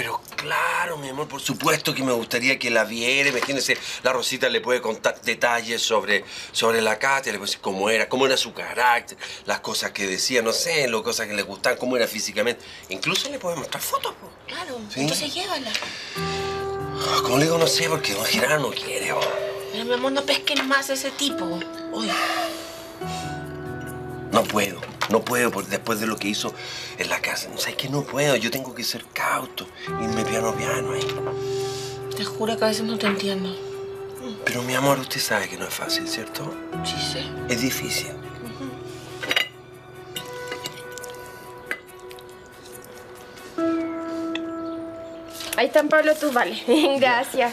Pero claro, mi amor, por supuesto que me gustaría que la viera. Imagínense, la Rosita le puede contar detalles sobre la Katia, le puede decir cómo era su carácter, las cosas que decía, no sé, las cosas que le gustaban, cómo era físicamente. Incluso le puede mostrar fotos, pues. Claro, ¿sí? Entonces llévala. Oh, como le digo, no sé, porque don Gerardo no quiere. Oh. Pero, mi amor, no pesquen más a ese tipo. Uy. No puedo, porque después de lo que hizo en la casa. No sé, es que no puedo, yo tengo que ser cauto, irme piano ahí. Te juro que a veces no te entiendo. Pero, mi amor, usted sabe que no es fácil, ¿cierto? Sí, sí. Es difícil. Ahí están, Pablo, tú, vale. Gracias.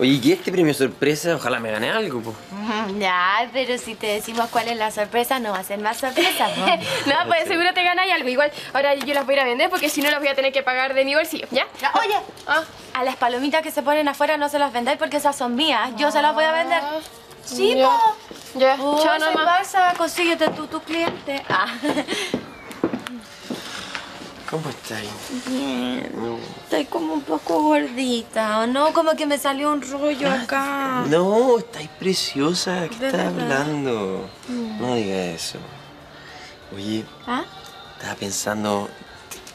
Oye, ¿y este premio sorpresa? Ojalá me gane algo, po. Ya, pero si te decimos cuál es la sorpresa, no va a ser más sorpresa, ¿no? No, pues seguro te ganas algo. Igual, ahora yo las voy a ir a vender porque si no las voy a tener que pagar de mi bolsillo, ¿ya? Oye, a las palomitas que se ponen afuera no se las vendáis porque esas son mías. Yo se las voy a vender. Sí, po. Ya, chao, no pasa, consíguete tú tu cliente. Ah. ¿Cómo estáis? Bien. Estoy como un poco gordita, ¿no? Como que me salió un rollo acá. No, estáis preciosa. ¿Qué estás hablando? No digas eso. Oye, estaba pensando...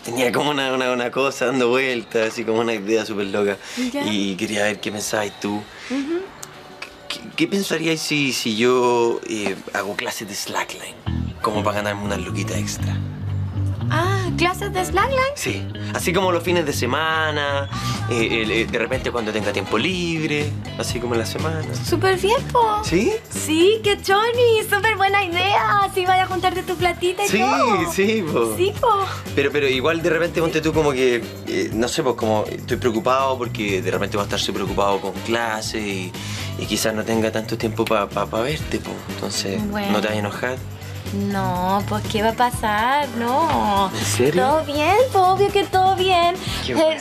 Tenía como una cosa dando vueltas, así como una idea súper loca. ¿Ya? Y quería ver qué pensabas tú. ¿Qué pensarías si yo hago clases de slackline? Como para ganarme unas luquitas extra. Ah, ¿clases de Slackline? Sí, así como los fines de semana, de repente cuando tenga tiempo libre, así como en la semana. Súper bien, po. ¿Sí? Sí, qué choni, súper buena idea. Así vaya a juntarte tu platita y sí, todo. Sí, po. Sí, po. Pero igual de repente ponte tú como que, no sé, pues como estoy preocupado porque de repente voy a estar súper preocupado con clases y quizás no tenga tanto tiempo para verte, po. Entonces, bueno, no te vas a enojar. No, pues ¿qué va a pasar? No. ¿En serio? Todo bien, pues obvio que todo bien.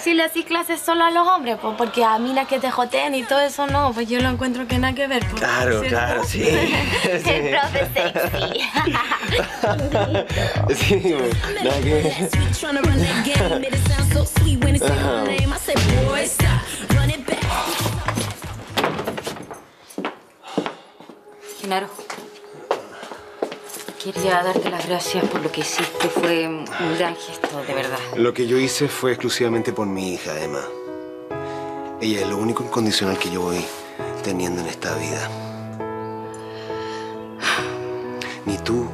Si le hacís clases solo a los hombres, pues porque a mí las que te jotean y todo eso no, pues yo lo encuentro que nada que ver. Pues, claro, ¿cierto? Claro, sí. El profe sexy. Sí, nada que ver. Genaro. Quería darte las gracias por lo que hiciste. Fue un gran gesto, de verdad. Lo que yo hice fue exclusivamente por mi hija, Ema. Ella es lo único incondicional que yo voy teniendo en esta vida. Ni tú,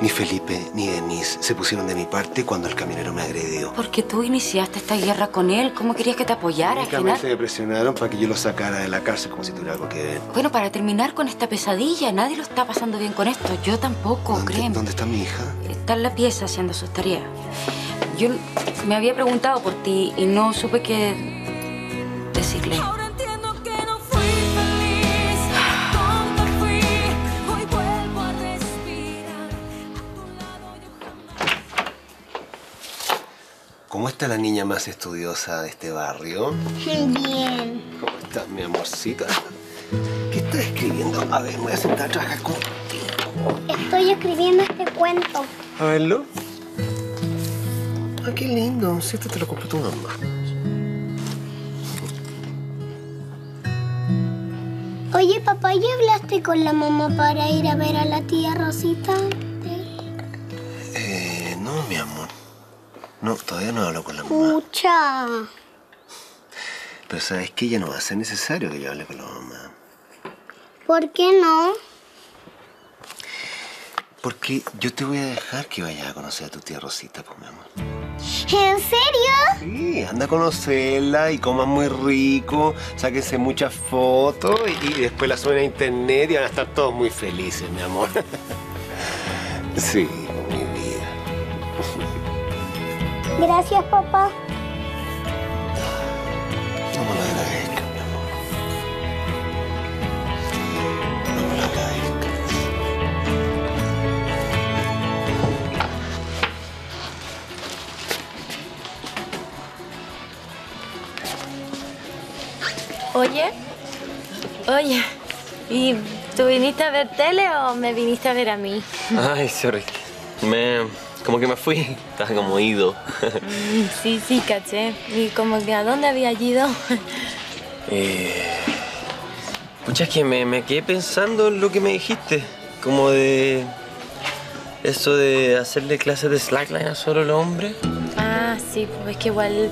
ni Felipe, ni Denise se pusieron de mi parte cuando el camionero me agredió. Porque tú iniciaste esta guerra con él. ¿Cómo querías que te apoyara? Únicamente me presionaron para que yo lo sacara de la cárcel como si tuviera algo que ver. Bueno, para terminar con esta pesadilla. Nadie lo está pasando bien con esto. Yo tampoco, créeme. ¿Dónde está mi hija? Está en la pieza haciendo sus tareas. Yo me había preguntado por ti y no supe qué decirle. ¿Cómo está la niña más estudiosa de este barrio? Bien. ¿Cómo estás, mi amorcita? ¿Qué estás escribiendo? A ver, me voy a sentar a trabajar contigo. Estoy escribiendo este cuento. A verlo. Ah, qué lindo. Sí, esto te lo compró tu mamá. Oye, papá, ¿ya hablaste con la mamá para ir a ver a la tía Rosita? No, mi amor. No, todavía no hablo con la mamá. Mucha. Pero sabes que ya no va a ser necesario que yo hable con la mamá. ¿Por qué no? Porque yo te voy a dejar que vayas a conocer a tu tía Rosita, pues, mi amor. ¿En serio? Sí, anda a conocerla y comas muy rico, sáquense muchas fotos y después las suben a internet y van a estar todos muy felices, mi amor. Sí. Gracias, papá. No me lo agradezco, mi amor. No me lo agradezco. Oye, ¿y tú viniste a ver tele o me viniste a ver a mí? Ay, sorry. como que me fui, estaba como ido. Sí, sí, caché. ¿Y como que a dónde había ido? Pucha, es que me quedé pensando en lo que me dijiste, como de eso de hacerle clases de slackline a solo los hombres. Ah, sí, pues es que igual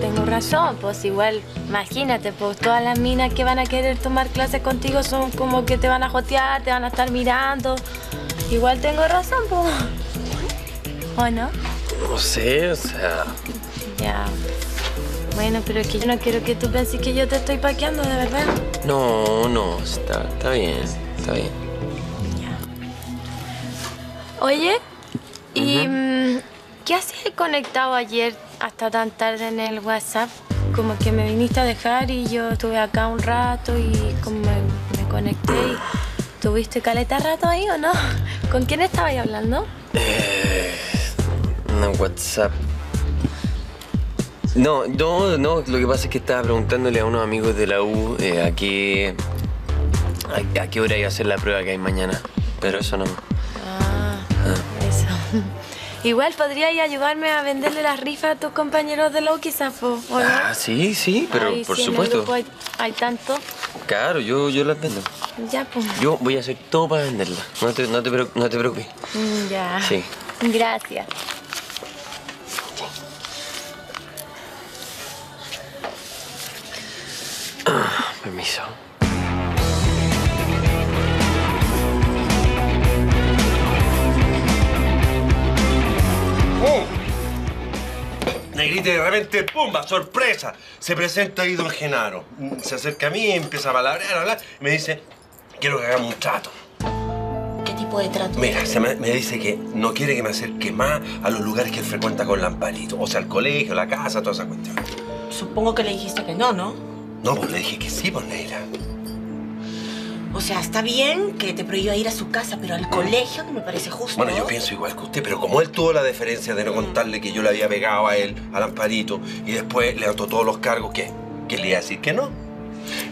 tengo razón, pues igual, imagínate, pues todas las minas que van a querer tomar clases contigo son como que te van a jotear, te van a estar mirando. Igual tengo razón, pues. ¿O no? No sé, o sea... Ya... Bueno, pero es que yo no quiero que tú pienses que yo te estoy paqueando, de verdad. No, no, está bien, está bien. Ya. Oye, ¿y qué hacías conectado ayer hasta tan tarde en el WhatsApp? Como que me viniste a dejar y yo estuve acá un rato y como me conecté y... ¿Tuviste caleta rato ahí o no? ¿Con quién estabas hablando? No, WhatsApp. No, lo que pasa es que estaba preguntándole a unos amigos de la U a qué hora iba a hacer la prueba que hay mañana. Pero eso no. Eso. Igual podrías ayudarme a venderle las rifas a tus compañeros de la U quizás, ¿o no? Sí, sí, pero ay, por si supuesto. En el grupo hay tanto. Claro, yo las vendo. Ya, pues. Yo voy a hacer todo para venderla. No te preocupes. Ya. Sí. Gracias. Sí. Permiso. Negrita, de repente, ¡pumba! ¡Sorpresa! Se presenta ahí don Genaro. Se acerca a mí, empieza a palabrear, a hablar. Me dice, quiero que hagamos un trato. ¿Qué tipo de trato? Mira, me dice que no quiere que me acerque más a los lugares que él frecuenta con Amparito. O sea, el colegio, la casa, toda esa cuestión. Supongo que le dijiste que no, ¿no? No, pues le dije que sí, pues, Neila. O sea, está bien que te prohíba ir a su casa, pero al colegio no me parece justo. Bueno, yo pienso igual que usted, pero como él tuvo la deferencia de no contarle que yo le había pegado a él, al Amparito, y después le ató todos los cargos, ¿qué le iba a decir que no?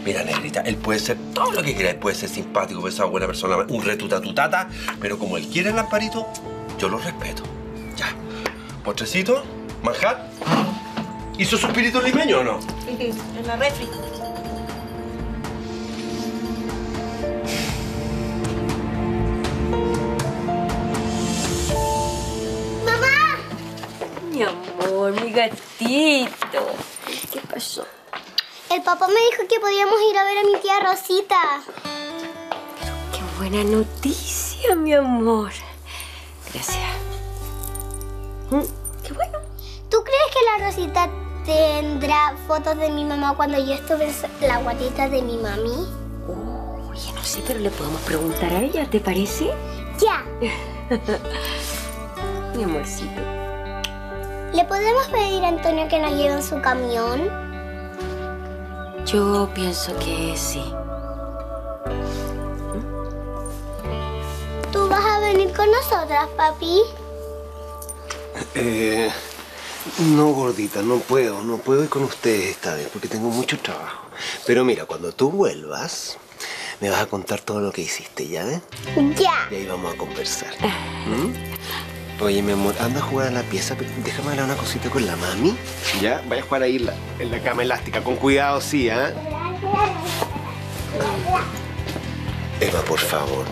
Mira, Negrita, él puede ser todo lo que quiera, él puede ser simpático, pesado, buena persona, un retutatatata, pero como él quiere al Amparito, yo lo respeto. Ya. Postrecito, manjar. ¿Hizo su espíritu limeño o no? En la refri. Mi amor, mi gatito. ¿Qué pasó? El papá me dijo que podíamos ir a ver a mi tía Rosita. Pero qué buena noticia, mi amor. Gracias. Qué bueno. ¿Tú crees que la Rosita tendrá fotos de mi mamá cuando yo estuve en la guatita de mi mami? Oye, no sé, pero le podemos preguntar a ella, ¿te parece? Ya. Mi amorcito. ¿Le podemos pedir a Antonio que nos lleve en su camión? Yo pienso que sí. ¿Tú vas a venir con nosotras, papi? No, gordita, no puedo. No puedo ir con ustedes esta vez porque tengo mucho trabajo. Pero mira, cuando tú vuelvas, me vas a contar todo lo que hiciste, ¿ya? Ya. Y ahí vamos a conversar. Oye, mi amor, anda a jugar a la pieza, pero déjame hablar una cosita con la mami. Ya, vaya a jugar ahí en la cama elástica. Con cuidado, sí, ¿eh? Ema, por favor,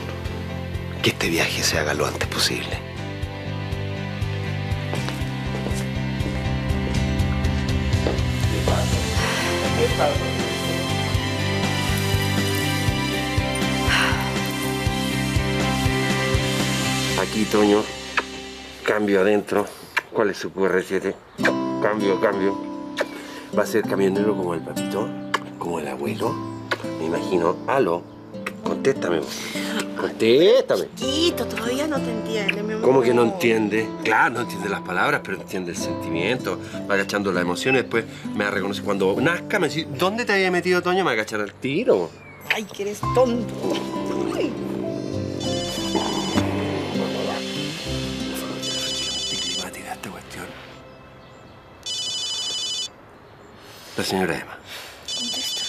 que este viaje se haga lo antes posible. ¿Qué pasa? Aquí, Toño. Cambio adentro. ¿Cuál es su QR7? Cambio. Va a ser camionero como el papito, como el abuelo. Me imagino. Aló, contéstame vos. Contéstame. Chiquito, todavía no te entiende, mi amor. ¿Cómo que no entiende? Claro, no entiende las palabras, pero entiende el sentimiento. Va agachando las emociones. Después me va a reconocer. Cuando nazca, me dice, ¿dónde te había metido, Toño? Me va a agachar al tiro. Ay, que eres tonto. Ay. La señora Ema. Contesta.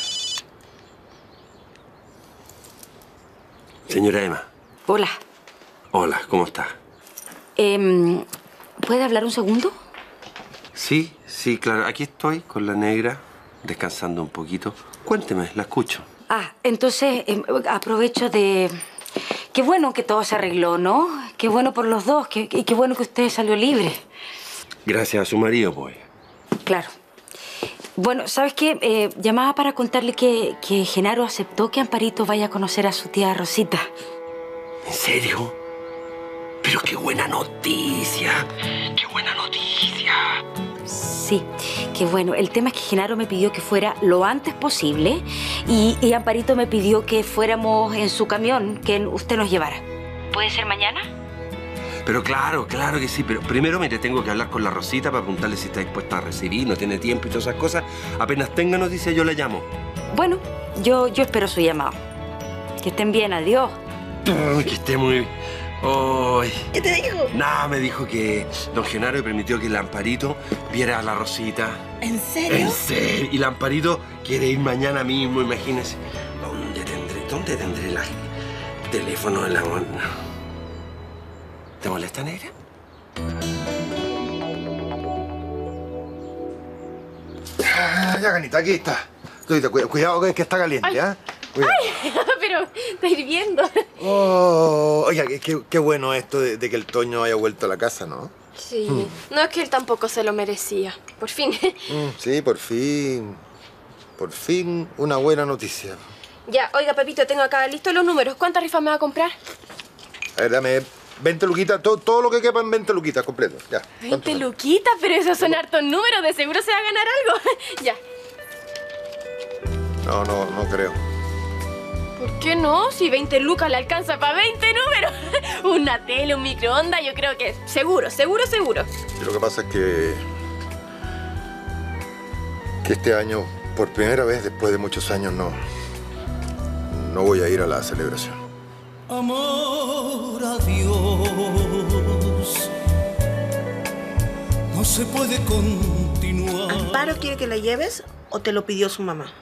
Señora Ema. Hola. Hola, ¿cómo está? ¿Puede hablar un segundo? Sí, sí, claro. Aquí estoy con la negra, descansando un poquito. Cuénteme, la escucho. Ah, entonces aprovecho de... Qué bueno que todo se arregló, ¿no? Qué bueno por los dos, y qué bueno que usted salió libre. Gracias a su marido, pues. Claro. Bueno, ¿sabes qué? Llamaba para contarle que Genaro aceptó que Amparito vaya a conocer a su tía Rosita. ¿En serio? Pero qué buena noticia. Qué buena noticia. Sí, qué bueno. El tema es que Genaro me pidió que fuera lo antes posible y Amparito me pidió que fuéramos en su camión, que usted nos llevara. ¿Puede ser mañana? Pero claro, claro que sí. Pero primero, mire, tengo que hablar con la Rosita para preguntarle si está dispuesta a recibir, no tiene tiempo y todas esas cosas. Apenas tenga noticia, yo la llamo. Bueno, yo espero su llamado. Que estén bien, adiós. Que esté muy bien. Oh. ¿Qué te dijo? Nada, me dijo que don Genaro me permitió que el Amparito viera a la Rosita. ¿En serio? En serio. Y el Amparito quiere ir mañana mismo, imagínese. ¿Dónde tendré el teléfono de la mano? ¿Te molesta, negra? Ah, ya, Canita, aquí está. Cuidado que está caliente, ¿eh? ¡Ay! Pero está hirviendo. Oh, oiga, qué bueno esto de que el Toño haya vuelto a la casa, ¿no? Sí. No, es que él tampoco se lo merecía. Por fin. Sí, por fin. Por fin, una buena noticia. Ya, oiga, Pepito, tengo acá listos los números. ¿Cuántas rifas me va a comprar? A ver, dame 20 luquitas. Todo lo que quepa en 20 luquitas, completo. Ya. ¿20 luquitas? Pero esos son hartos números. De seguro se va a ganar algo. Ya. No creo. ¿Por qué no? Si 20 lucas le alcanza para 20 números. Una tele, un microondas, yo creo que seguro. Y lo que pasa es que este año, por primera vez después de muchos años, no voy a ir a la celebración. Amor a Dios, no se puede continuar. ¿Amparo quiere que la lleves o te lo pidió su mamá?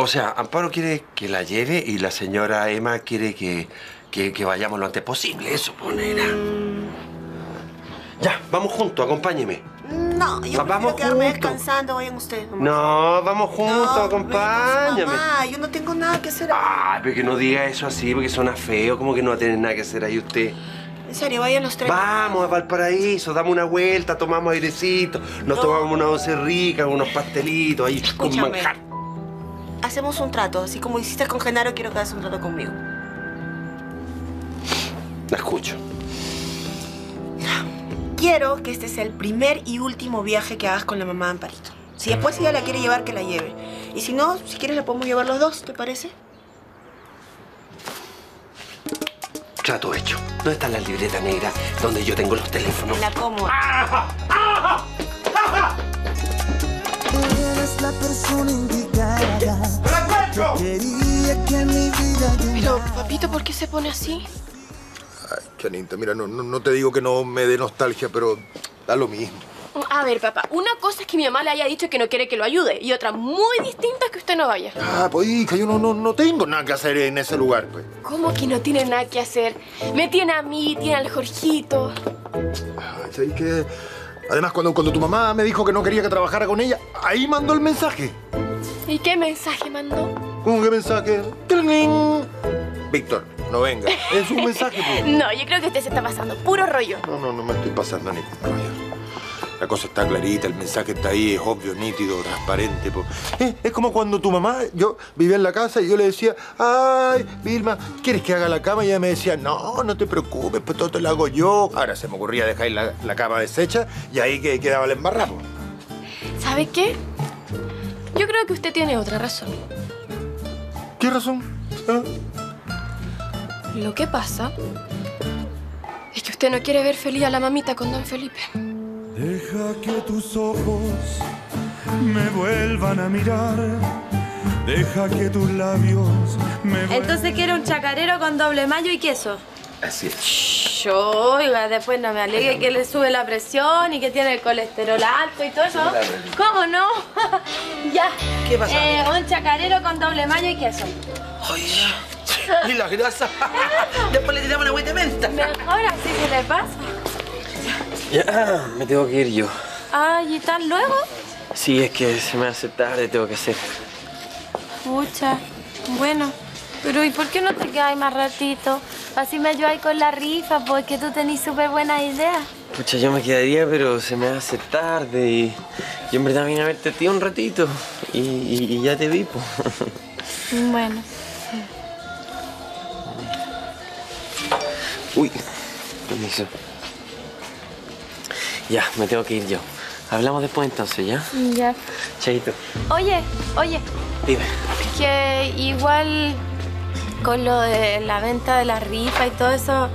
O sea, Amparo quiere que la lleve y la señora Ema quiere que vayamos lo antes posible, eso, ponera. Ya, vamos juntos, acompáñeme. No, yo prefiero quedarme descansando, vayan ustedes. No, vamos juntos, acompáñame. Mamá, yo no tengo nada que hacer. Ah, pero que no diga eso así, porque suena feo, como que no va a tener nada que hacer ahí usted. En serio, vayan los tres. Vamos a Valparaíso, damos una vuelta, tomamos airecito, nos tomamos una once rica, unos pastelitos ahí con manjar. Hacemos un trato, así como hiciste con Genaro, quiero que hagas un trato conmigo. La escucho. Quiero que este sea el primer y último viaje que hagas con la mamá de Amparito. Si después ella la quiere llevar, que la lleve. Y si no, si quieres la podemos llevar los dos, ¿te parece? Trato hecho. ¿Dónde está la libreta negra donde yo tengo los teléfonos? En la cómoda. ¡Ah! ¡Ah! ¡Ah! Eres la persona indicada. ¡La encuentro! Pero, papito, ¿por qué se pone así? Ay, Chanita, mira, no te digo que no me dé nostalgia, pero da lo mismo. A ver, papá, una cosa es que mi mamá le haya dicho que no quiere que lo ayude y otra muy distinta es que usted no vaya. Ah, pues, hija, yo no tengo nada que hacer en ese lugar, pues. ¿Cómo que no tiene nada que hacer? Me tiene a mí, tiene al Jorgito. Ay, ¿sabes qué? Además, cuando tu mamá me dijo que no quería que trabajara con ella, ahí mandó el mensaje. ¿Y qué mensaje mandó? ¿Cómo qué mensaje? ¡Tling! Víctor, no venga. Es un mensaje, pues. No, yo creo que usted se está pasando. Puro rollo. No me estoy pasando ningún rollo. La cosa está clarita, el mensaje está ahí, es obvio, nítido, transparente. Pues. Es como cuando tu mamá, yo vivía en la casa y yo le decía, ay, Vilma, ¿quieres que haga la cama? Y ella me decía, no te preocupes, pues todo te lo hago yo. Ahora se me ocurría dejar la cama deshecha y ahí quedaba el embarrado. ¿Sabe qué? Yo creo que usted tiene otra razón. ¿Qué razón? Lo que pasa es que usted no quiere ver feliz a la mamita con don Felipe. Deja que tus ojos me vuelvan a mirar. Deja que tus labios me vuelvan. Entonces quiero un chacarero con doble mayo y queso. Así es. Yo, oiga, después no me alegue que le sube la presión y que tiene el colesterol alto y todo eso. ¿Cómo no? Ya. ¿Qué pasa? Un chacarero con doble mayo y queso. Oye. Y la grasa. Después le tiramos la agüita de menta. Mejor así se le pasa. Ya, me tengo que ir yo. Ah, ¿y tan luego? Sí, es que se me hace tarde, tengo que hacer. Pucha, bueno. Pero ¿y por qué no te quedas más ratito? Así me ayudas con la rifa, porque tú tenés súper buenas ideas. Pucha, yo me quedaría, pero se me hace tarde y... yo en verdad vine a verte a ti un ratito y ya te vi, po. Bueno. Uy, permiso. Ya, me tengo que ir yo. Hablamos después entonces, ¿ya? Ya. Chaito. Oye. Dime. Que igual con lo de la venta de la rifa y todo eso,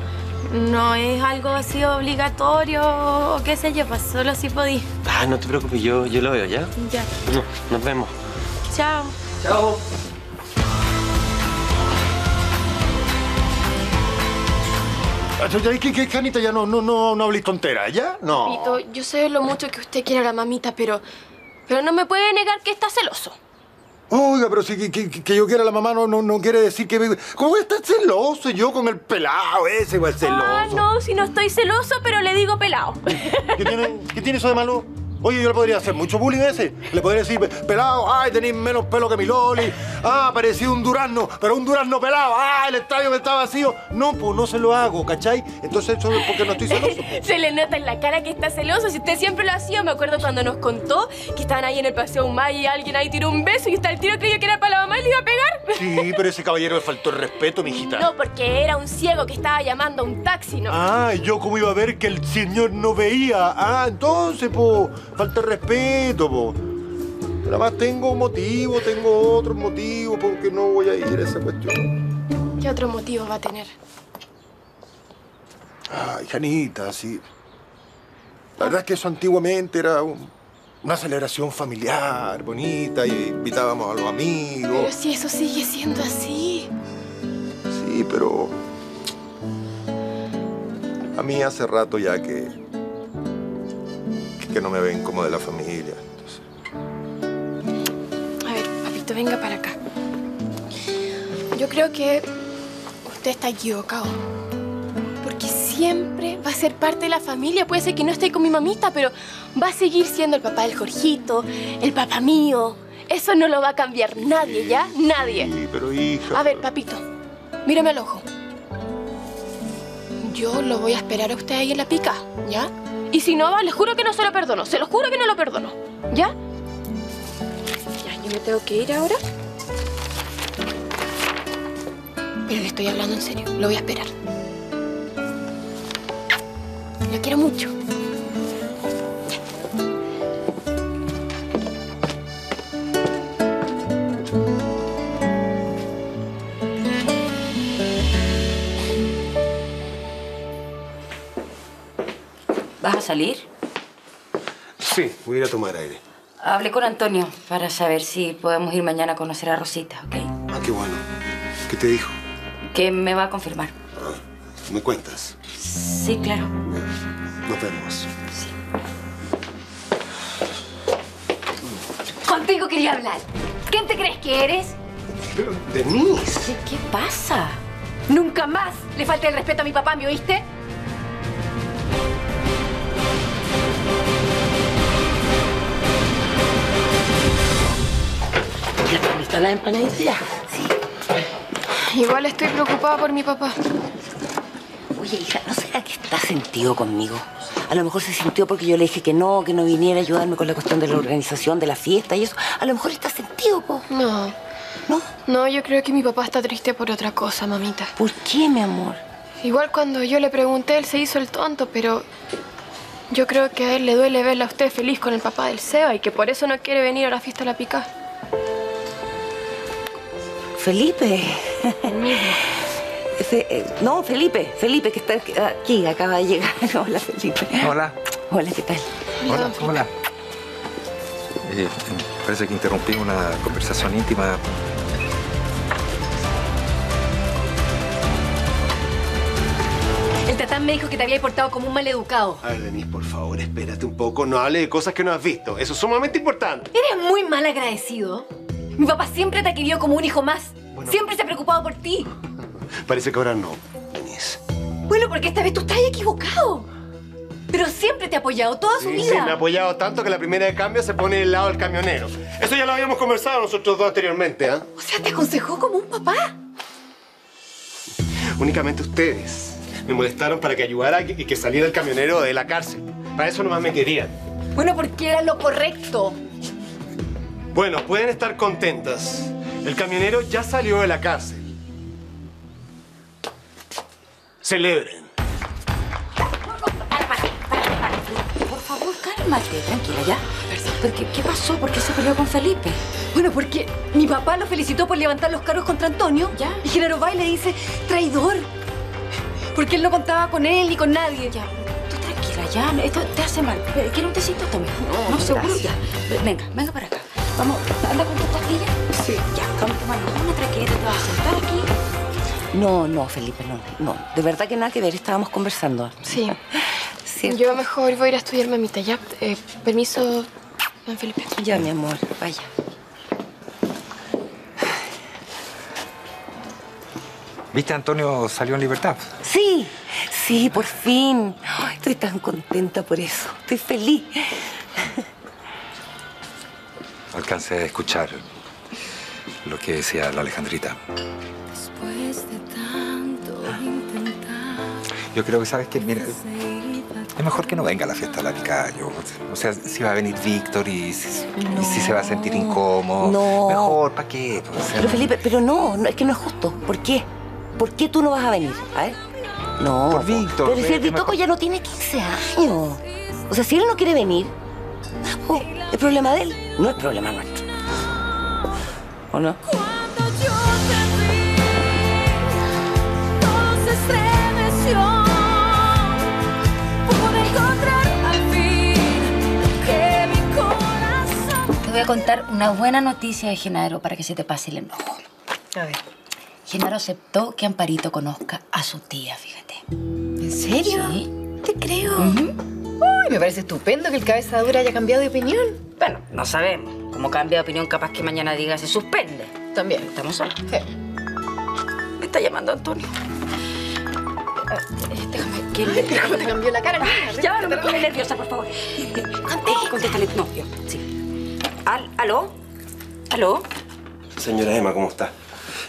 no es algo así obligatorio o qué sé yo, pues solo si podí. Ah, no te preocupes, yo lo veo, ¿ya? Ya. No, nos vemos. Chao. Chao. ¿Qué, Janita? Ya no hables tonteras, ¿ya? No. Papito, yo sé lo mucho que usted quiere a la mamita, pero no me puede negar que está celoso. Oiga, pero si que yo quiera a la mamá no quiere decir que... ¿Cómo voy a estar celoso yo con el pelado ese, igual celoso? Ah, no, si no estoy celoso, pero le digo pelado. ¿Qué tiene eso de malo? Oye, yo le podría hacer mucho bullying a ese. Le podría decir, pelado, ay, tenéis menos pelo que mi Loli. Ah, parecía un durazno, pero un durazno pelado. Ah, el estadio me está vacío. No, pues no se lo hago, ¿cachai? Entonces eso es porque no estoy celoso. Se le nota en la cara que está celoso. Si usted siempre lo ha sido, me acuerdo cuando nos contó que estaban ahí en el Paseo Humay y alguien ahí tiró un beso y hasta el tiro creyó que era para la mamá y le iba a pegar. Sí, pero ese caballero le faltó el respeto, mijita. No, porque era un ciego que estaba llamando a un taxi, ¿no? Ah, ¿yo cómo iba a ver que el señor no veía? Ah, entonces, pues... falta el respeto, po. Pero además tengo un motivo, tengo otro motivo, porque no voy a ir a esa cuestión. ¿Qué otro motivo va a tener? Ay, Janita, sí. La verdad es que eso antiguamente era una celebración familiar, bonita, y invitábamos a los amigos. Pero si eso sigue siendo así. Sí, pero... a mí hace rato ya que no me ven como de la familia, entonces... A ver, papito, venga para acá. Yo creo que usted está equivocado. Porque siempre va a ser parte de la familia. Puede ser que no esté con mi mamita, pero va a seguir siendo el papá del Jorgito, el papá mío. Eso no lo va a cambiar nadie, ¿ya? Nadie. Sí, pero hija... A ver, papito, mírame al ojo. Yo lo voy a esperar a usted ahí en la pica, ¿ya? Y si no va, les juro que no se lo perdono. Se lo juro que no lo perdono. ¿Ya? Ya, yo me tengo que ir ahora. Pero le estoy hablando en serio. Lo voy a esperar. Lo quiero mucho. ¿Vas a salir? Sí, voy a ir a tomar aire. Hablé con Antonio para saber si podemos ir mañana a conocer a Rosita, ¿ok? Ah, qué bueno. ¿Qué te dijo? Que me va a confirmar. Ah, ¿me cuentas? Sí, claro. Nos vemos. Sí. Contigo quería hablar. ¿Quién te crees que eres? Denise. ¿Qué pasa? Nunca más le falté el respeto a mi papá, ¿me oíste? ¿Está la empanadilla? Sí. Igual estoy preocupada por mi papá. Oye, hija, ¿no será que está sentido conmigo? A lo mejor se sintió porque yo le dije que no viniera a ayudarme con la cuestión de la organización, de la fiesta y eso. A lo mejor está sentido, po. No. ¿No? No, yo creo que mi papá está triste por otra cosa, mamita. ¿Por qué, mi amor? Igual cuando yo le pregunté, él se hizo el tonto, pero... yo creo que a él le duele verla a usted feliz con el papá del Seba y que por eso no quiere venir a la fiesta a la pica. Felipe. No, Felipe, que está aquí, acaba de llegar. Hola, Felipe. Hola. Hola, ¿qué tal? Hola. Parece que interrumpí una conversación íntima. El tatán me dijo que te había portado como un maleducado. A ver, Denise, por favor, espérate un poco. No hable de cosas que no has visto. Eso es sumamente importante. Eres muy mal agradecido. Mi papá siempre te ha querido como un hijo más. Bueno. Siempre se ha preocupado por ti. Parece que ahora no, Denise. Bueno, porque esta vez tú estás equivocado. Pero siempre te ha apoyado, toda su vida. Sí, me ha apoyado tanto que la primera de cambio se pone del lado del camionero. Eso ya lo habíamos conversado nosotros dos anteriormente, ¿ah? O sea, te aconsejó como un papá. Únicamente ustedes me molestaron para que ayudara y que saliera el camionero de la cárcel. Para eso nomás me querían. Bueno, porque era lo correcto. Bueno, pueden estar contentas. El camionero ya salió de la cárcel. Celebren. Por favor, cálmate. Tranquila, ¿ya? Porque, ¿qué pasó? ¿Por qué se peleó con Felipe? Bueno, porque mi papá lo felicitó por levantar los cargos contra Antonio. ¿Ya? Y Genaro va y le dice, traidor. Porque él no contaba con él ni con nadie. Ya, tú tranquila, ya. Esto te hace mal. ¿Quieres un tecito? Toma. No, seguro ya. Venga, venga para acá. Vamos, anda con tus pastillas. Sí. Ya, vamos a tomar una tranquilita, te vas a sentar aquí. No, no, Felipe, no. De verdad que nada que ver, estábamos conversando. Sí. ¿Cierto? Yo mejor voy a ir a estudiar, mamita, ya. Permiso, don Felipe. Ya, mi amor, vaya. ¿Viste, Antonio salió en libertad? Sí, sí, por fin. Ay, estoy tan contenta por eso. Estoy feliz. Alcancé a escuchar lo que decía la Alejandrita. Después de tanto intentar. Yo creo que, ¿sabes qué? Mira, es mejor que no venga a la fiesta de la Picayo. O sea, si va a venir Víctor y si se va a sentir incómodo. No. Mejor, ¿para qué? O sea, pero Felipe, pero no, es que no es justo. ¿Por qué? ¿Por qué tú no vas a venir? A ver. No. Por Víctor. Pero si el Víctor ya no tiene 15 años. O sea, si él no quiere venir, es problema de él. No es problema nuestro. ¿O no? Cuando yo te vi, todo se estremeció. Pude encontrar al fin que mi corazón... Te voy a contar una buena noticia de Genaro para que se te pase el enojo. A ver. Genaro aceptó que Amparito conozca a su tía, fíjate. ¿En serio? Sí. Te creo. Uy, me parece estupendo que el cabeza dura haya cambiado de opinión. Bueno, no sabemos. Como cambia de opinión, capaz que mañana diga se suspende. También. Estamos solos. Sí. Me está llamando Antonio. Déjame que le... ¿Cómo te cambió la cara? Ya, no me pone nerviosa, por favor. Contéstale. No, yo. Sí. ¿Aló? ¿Aló? Señora Ema, ¿cómo está?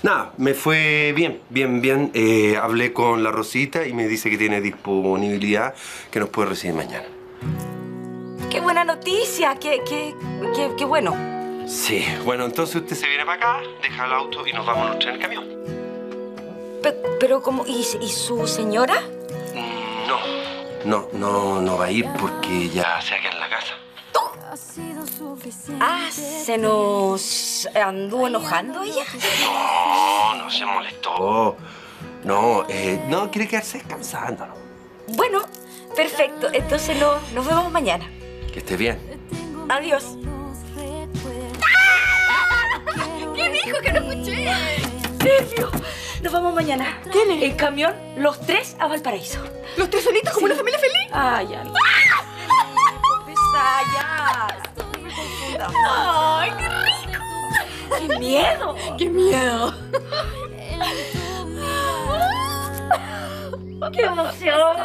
Nada, me fue bien. Hablé con la Rosita y me dice que tiene disponibilidad, que nos puede recibir mañana. ¡Qué buena noticia! ¡Qué bueno! Sí, bueno, entonces usted se viene para acá, deja el auto y nos vamos a luchar en el camión. Pero ¿cómo? ¿Y su señora? No va a ir porque ya se queda en la casa. Ah, ¿se nos anduvo enojando ella? No se molestó. No, quiere quedarse descansando. Bueno, perfecto. Entonces nos vemos mañana. Que esté bien. Adiós. ¿Qué dijo que no escuché? Sergio, nos vamos mañana. ¿Quién es? En camión, los tres a Valparaíso. ¿Los tres solitos como una familia feliz? Ah, ya. ¡Ay, qué rico! ¡Qué miedo! ¡Qué miedo! ¡Qué emoción!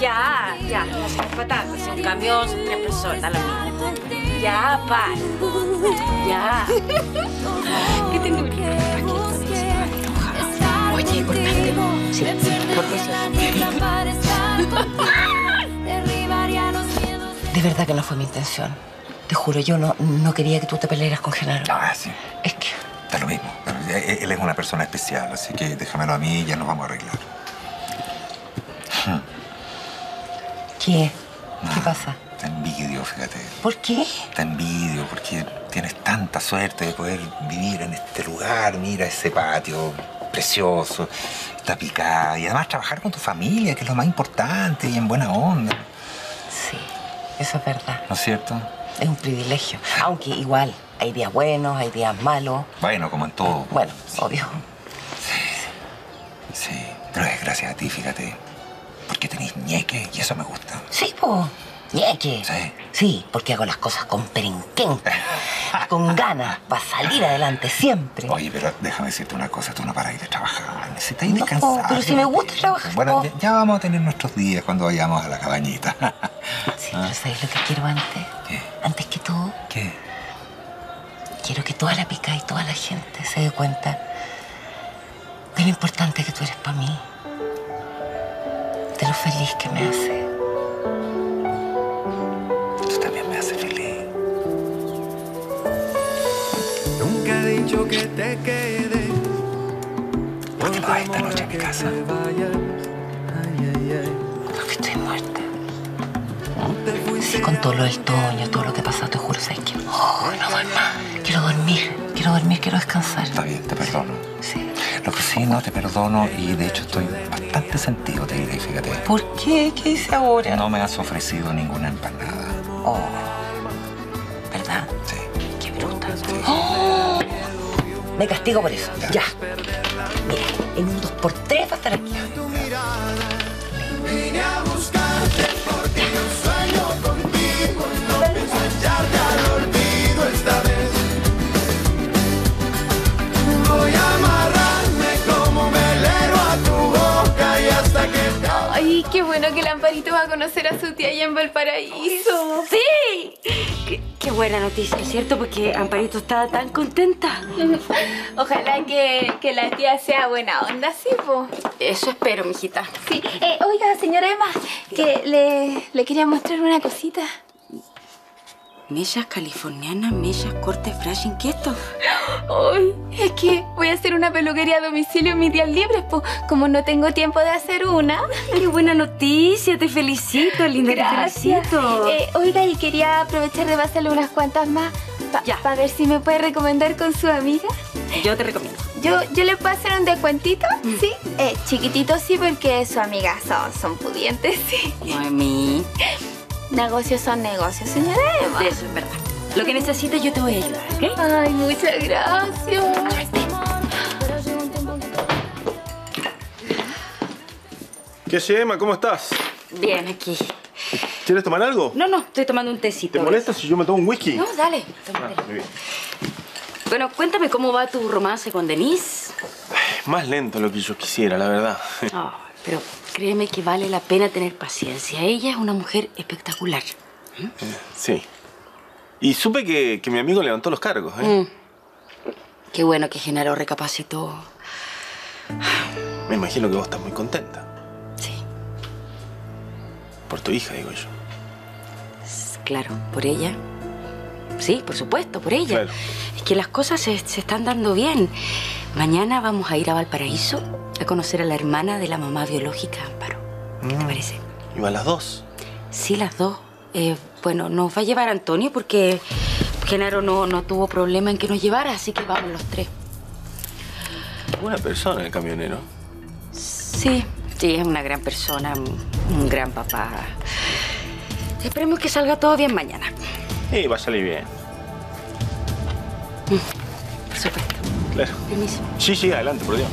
Ya. No seas patata. Si un camión, son tres personas, la misma. Ya, para. Ya. ¿Qué tengo que hacer? Oye, importante. Sí, porque de verdad que no fue mi intención. Te juro, yo no quería que tú te pelearas con Genaro. Ah, sí. Es que... Está lo mismo. Él es una persona especial, así que déjamelo a mí y ya nos vamos a arreglar. ¿Qué? ¿Qué pasa? Te envidio, fíjate. ¿Por qué? Te envidio porque tienes tanta suerte de poder vivir en este lugar. Mira ese patio precioso, está picada. Y además trabajar con tu familia, que es lo más importante, y en buena onda. Sí. Eso es verdad. ¿No es cierto? Es un privilegio. Aunque igual, hay días buenos, hay días malos. Bueno, como en todo. Bueno, sí. Obvio. Sí. Pero es gracias a ti, fíjate. Porque tenés ñeque y eso me gusta. Sí, po. Ñeque. Sí. Sí, porque hago las cosas con perenquenca. con ganas, para salir adelante siempre. Oye, pero déjame decirte una cosa, tú no paras de trabajar, necesitas ir descansando. No, pero si me gusta trabajar. Bueno, ya vamos a tener nuestros días cuando vayamos a la cabañita. Sí, pero ¿sabes lo que quiero antes? ¿Qué? Antes que todo. ¿Qué? Quiero que toda la pica y toda la gente se dé cuenta de lo importante que tú eres para mí, de lo feliz que me hace. Tú también me haces feliz. Nunca he dicho que te quedes. ¿Por qué no vas esta noche a mi casa? Porque estoy muerta. Sí, con todo lo del Toño, todo lo que pasó, te juro, ¿sabes qué? Oh, no duermo. Quiero dormir, quiero descansar. Está bien, te perdono. Sí. Lo que sí, no te perdono y de hecho estoy bastante sentido, te diré, fíjate. ¿Por qué? ¿Qué hice ahora? No me has ofrecido ninguna empanada. Oh. ¿Verdad? Sí. Qué bruta. Sí. Oh. Me castigo por eso. Ya. Mira, en un 2x3 va a estar aquí. Vine a buscarte porque yo sueño contigo y no pienso echarte al olvido esta vez. Voy a amarrarme como melero a tu boca y hasta que te... Ay, qué bueno que el Amparito va a conocer a su tía allá en Valparaíso. ¡Sí! Qué buena noticia, ¿cierto? Porque Amparito está tan contenta. Ojalá que la tía sea buena onda, sí, po. Eso espero, mijita. Sí. Oiga, señora Ema, que le quería mostrar una cosita. Mellas californianas, mellas, corte, frashing, ¿qué es esto? Ay, es que voy a hacer una peluquería a domicilio en mis días libres, pues como no tengo tiempo de hacer una. ¡Qué buena noticia! Te felicito, linda. Gracias. Te felicito. Oiga, y quería aprovechar de pasarle unas cuantas más para ver si me puede recomendar con su amiga. Yo te recomiendo. ¿Yo le puedo hacer un descuentito? Sí. Chiquitito sí, porque sus amigas son pudientes, sí. Mami. Negocios son negocios, señora Eva. Eso es verdad. Lo que necesites yo te voy a ayudar, ¿ok? Ay, muchas gracias. ¿Qué es, Ema? ¿Cómo estás? Bien, aquí. ¿Quieres tomar algo? No, estoy tomando un tecito. ¿Te molesta si yo me tomo un whisky? No, dale. Muy bien. Bueno, cuéntame cómo va tu romance con Denise. Ay, más lento lo que yo quisiera, la verdad. Oh, pero... créeme que vale la pena tener paciencia. Ella es una mujer espectacular. ¿Mm? Sí. Y supe que mi amigo levantó los cargos, ¿eh? Qué bueno que Genaro recapacitó. Me imagino que vos estás muy contenta. Sí. Por tu hija, digo yo. Claro, por ella. Sí, por supuesto, por ella. Claro. Es que las cosas se están dando bien. Mañana vamos a ir a Valparaíso a conocer a la hermana de la mamá biológica, Amparo. ¿Qué te parece? ¿Y van las dos? Sí, las dos. Bueno, nos va a llevar Antonio porque Genaro no tuvo problema en que nos llevara, así que vamos los tres. Buena persona el camionero. Sí, es una gran persona, un gran papá. Esperemos que salga todo bien mañana. Sí, va a salir bien. Por supuesto. Claro. Permiso. Sí, adelante, por Dios.